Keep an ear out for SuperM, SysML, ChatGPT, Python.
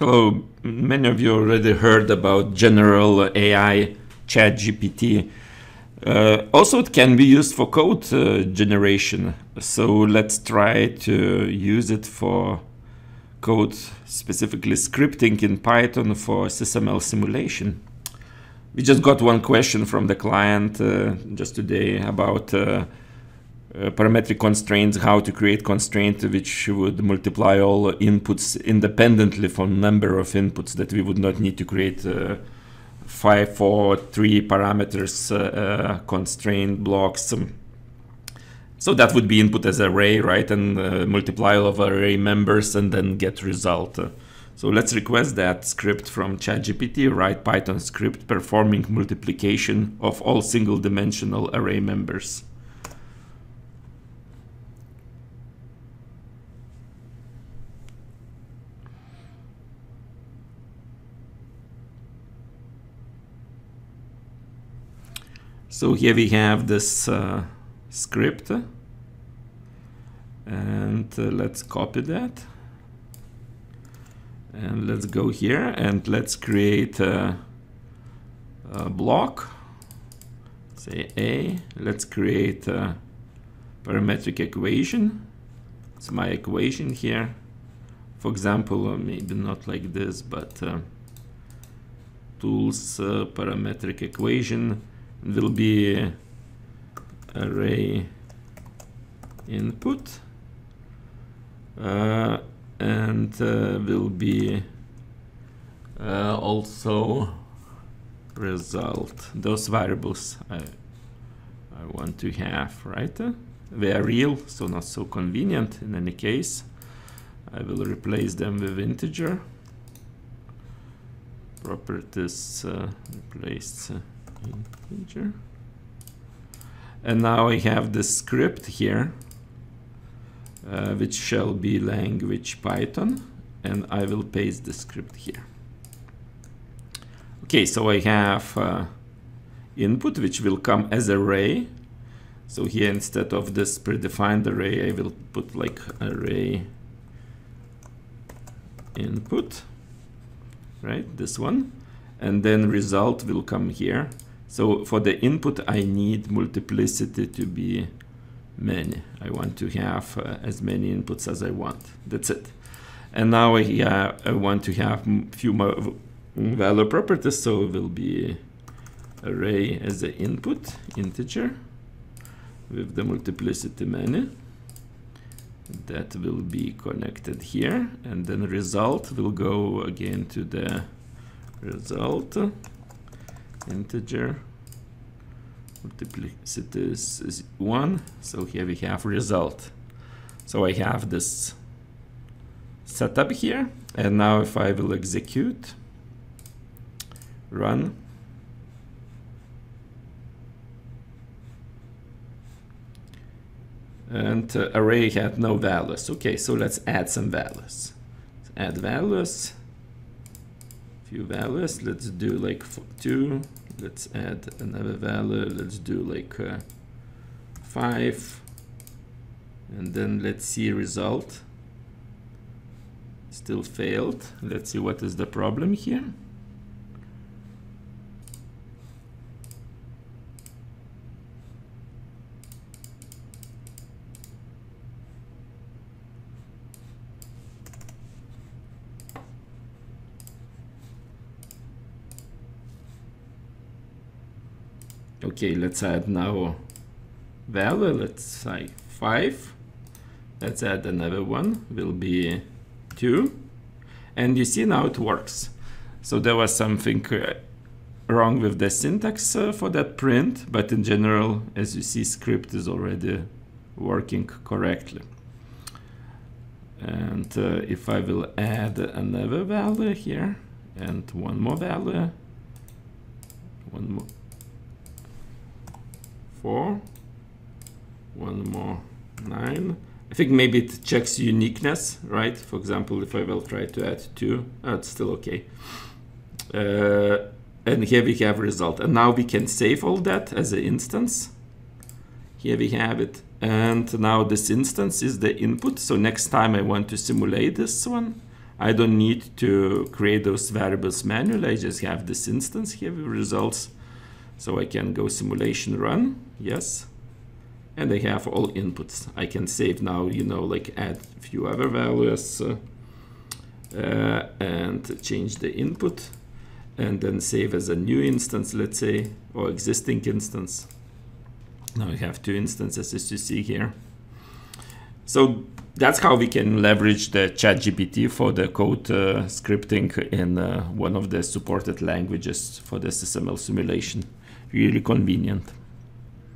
Hello, many of you already heard about general AI, ChatGPT. Also, it can be used for code generation. So let's try to use it for code, specifically scripting in Python for SysML simulation. We just got one question from the client just today about parametric constraints, how to create constraints which would multiply all inputs independently from number of inputs, that we would not need to create 5, 4, 3 parameters constraint blocks. So that would be input as array, right? And multiply all of array members and then get result. So let's request that script from ChatGPT, write Python script performing multiplication of all single dimensional array members. So here we have this script, and let's copy that, and let's go here and let's create a block, say A, let's create a parametric equation. It's my equation here, for example, maybe not like this, but tools parametric equation. Will be array input and will be also result. Those variables I want to have, right? They are real, so not so convenient in any case. I will replace them with integer. Properties replaced. Integer. And now I have this script here, which shall be language Python, and I will paste the script here. Okay, so I have input which will come as array. So here instead of this predefined array, I will put like array input, right? This one, and then result will come here. So for the input, I need multiplicity to be many. I want to have as many inputs as I want. That's it. And now I want to have few more value properties. So it will be array as the input, integer, with the multiplicity many. That will be connected here. And then result will go again to the result. Integer, multiplicity is 1, so here we have result. So I have this setup here, and now if I will execute, run, and array had no values. Okay, so let's add some values. Let's add values. Few values, let's do like for 2, let's add another value, let's do like 5, and then let's see result. Still failed. Let's see what is the problem here. Okay, let's add now value, let's say 5. Let's add another one, will be 2. And you see now it works. So there was something wrong with the syntax for that print, but in general, as you see, script is already working correctly. And if I will add another value here, and one more value, one more. 4, one more 9. I think maybe it checks uniqueness, right? For example, if I will try to add 2, it's still okay. And here we have result. And now we can save all that as an instance. Here we have it. And now this instance is the input. So next time I want to simulate this one, I don't need to create those variables manually. I just have this instance here with results. So I can go simulation run, yes. And I have all inputs. I can save now, you know, like add a few other values and change the input and then save as a new instance, let's say, or existing instance. Now we have two instances, as you see here. So that's how we can leverage the ChatGPT for the code scripting in one of the supported languages for the SysML simulation. Really convenient.